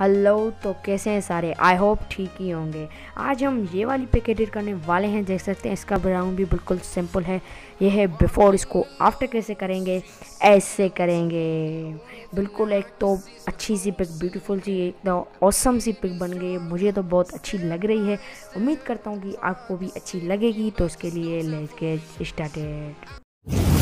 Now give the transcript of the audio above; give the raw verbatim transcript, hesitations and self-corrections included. Hello, तो कैसे हैं सारे। आई होप ठीक ही होंगे। आज हम ये वाली पिक एडिट करने वाले हैं। देख सकते हैं इसका बैकग्राउंड भी बिल्कुल सिंपल है। यह है बिफोर। इसको आफ्टर कैसे करेंगे? ऐसे करेंगे। बिल्कुल एक तो अच्छी सी पिक, ब्यूटीफुल सी, एकदम ऑसम सी पिक बन गई। मुझे तो बहुत अच्छी लग रही है। उम्मीद करता हूँ कि आपको भी अच्छी लगेगी। तो इसके लिए लेट्स गेट स्टार्टेड।